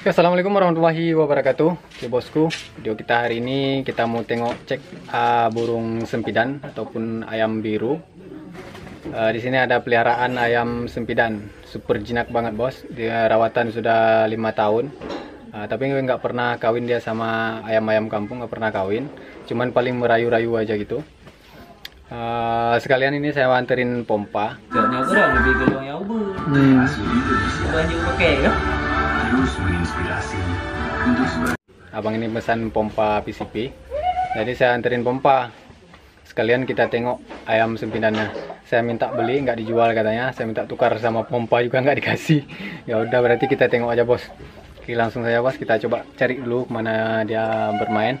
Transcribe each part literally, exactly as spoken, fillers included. Assalamualaikum warahmatullahi wabarakatuh. Oke bosku, video kita hari ini kita mau tengok cek uh, burung sempidan ataupun ayam biru. uh, Di sini ada peliharaan ayam sempidan, super jinak banget bos. Dia rawatan sudah lima tahun, uh, tapi nggak pernah kawin dia sama ayam-ayam kampung, nggak pernah kawin. Cuman paling merayu-rayu aja gitu. Uh, sekalian ini saya anterin pompa. Jadinya kurang lebih gelombang ya ubur. Hmm. Banyak pakai ya. Abang ini pesan pompa P C P, jadi saya anterin pompa. Sekalian kita tengok ayam sempinannya. Saya minta beli, nggak dijual katanya. Saya minta tukar sama pompa juga nggak dikasih. Ya udah, berarti kita tengok aja bos. Oke, langsung saja bos, kita coba cari dulu kemana dia bermain.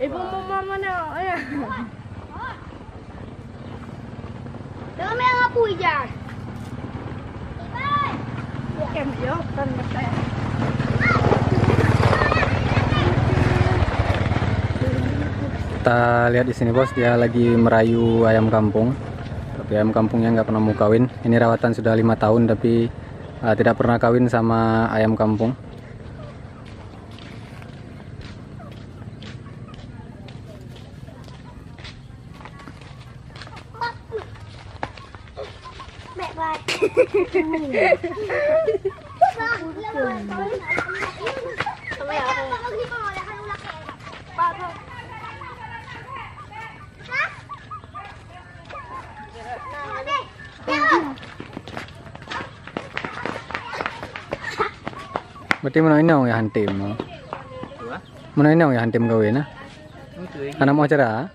Ibu mama mana? Kita lihat di sini bos, dia lagi merayu ayam kampung. Tapi ayam kampungnya nggak pernah mau kawin. Ini rawatan sudah lima tahun tapi Uh, tidak pernah kawin sama ayam kampung. Berarti mana ini ya hantim? Mana ini ya hantim gawe na? Anak mau cerah?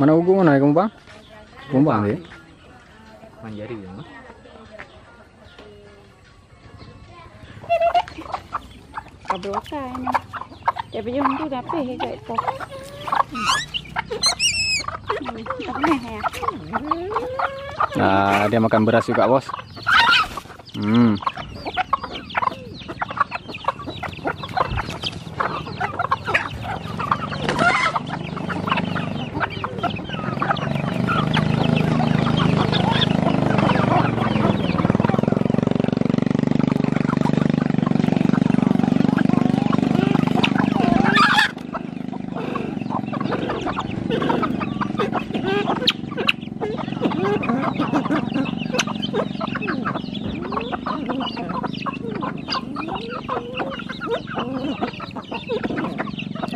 Mana ugu mana kamu bang? Kamu bang sih? Manjari ya. Kabelaka ini. Ya pinjam tuh dapat kayak itu. Nah, dia makan beras juga bos. Hmm.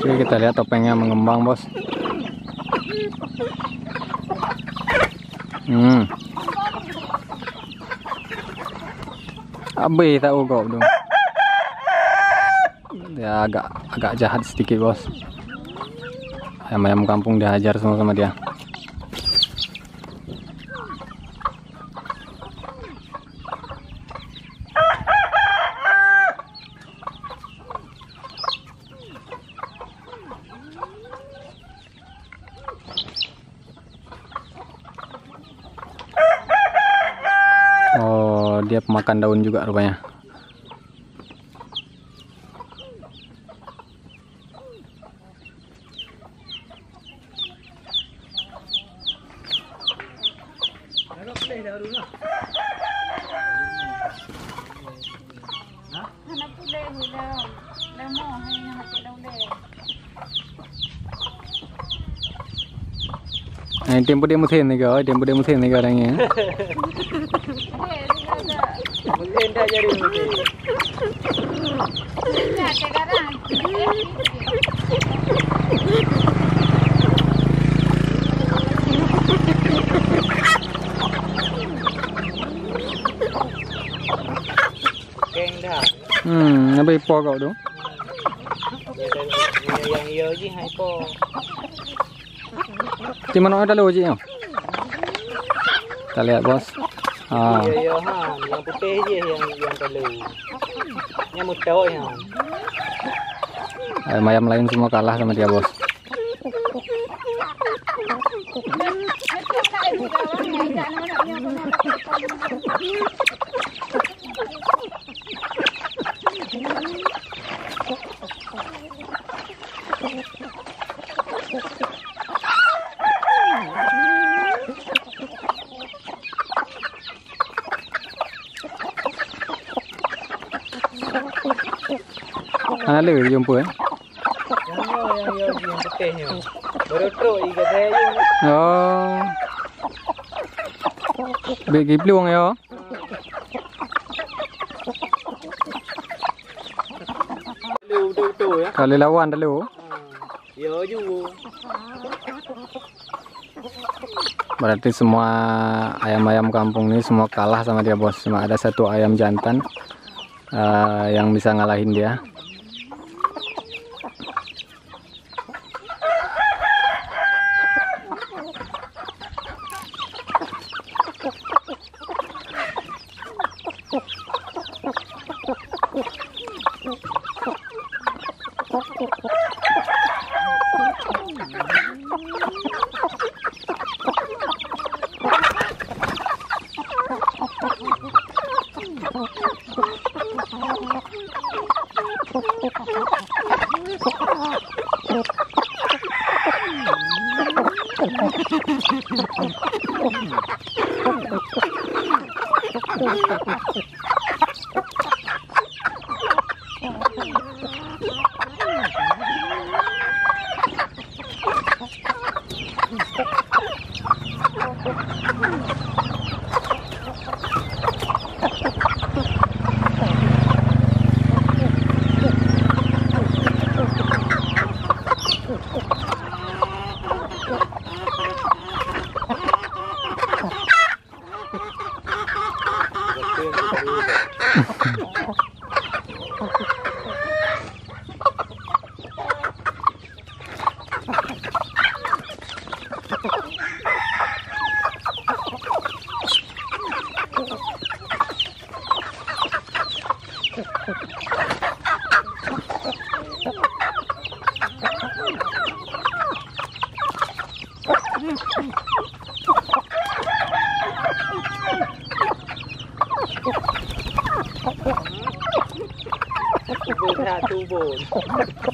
Oke, kita lihat topengnya mengembang bos. Hmm. Abe tahu kok dong. Dia agak agak jahat sedikit bos. Ayam-ayam kampung dihajar semua sama dia. Oh, dia pemakan daun juga rupanya. Nah, tempo dia mesin nih, tempo dia mesin nih orangnya. Hmm, apa ipo kau dong? Yang yo ji hai po. Cuman ada loji ya. Kita lihat bos. Ah. Yo yo ha, yang putih je yang yang kalau. Yang mutau ya. Ayam-ayam lain semua kalah sama dia bos. Anak lu jumpa eh? Yang putihnya. Berotro iga saya. Oh. Bagi peluang ya. Kalau lawan dulu. Ya juga. Berarti semua ayam-ayam kampung ini semua kalah sama dia bos. Cuma ada satu ayam jantan uh, yang bisa ngalahin dia.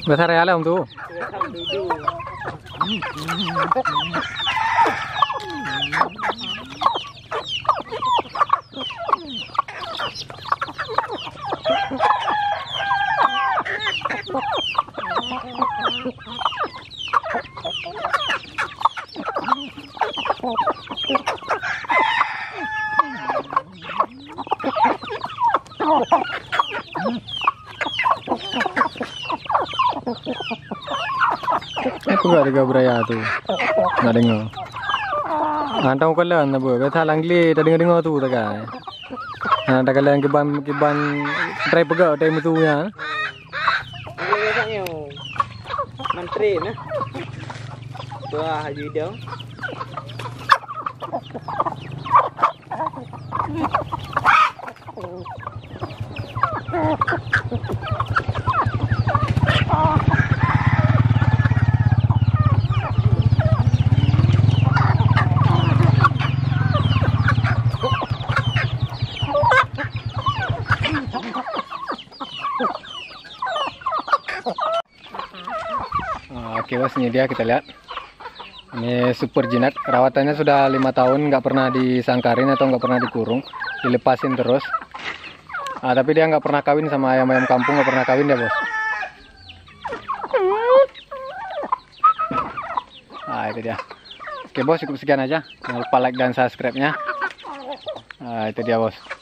Besar ya lah om tuh. Gak ada beraya tuh, nggak dengar. Antau kalian na buat, kata langli, tak dengar dengar tuh tak kaya. Nah, tak kalian keban keban, try pegal time itu ya. Biasanya, menteri na, tua haji dia. Ini dia kita lihat, ini super jinak, rawatannya sudah lima tahun nggak pernah disangkarin atau nggak pernah dikurung, dilepasin terus. Ah, tapi dia nggak pernah kawin sama ayam-ayam kampung, nggak pernah kawin dia bos. Ah, itu dia. Oke bos, cukup sekian aja, jangan lupa like dan subscribe nya. Ah, itu dia bos.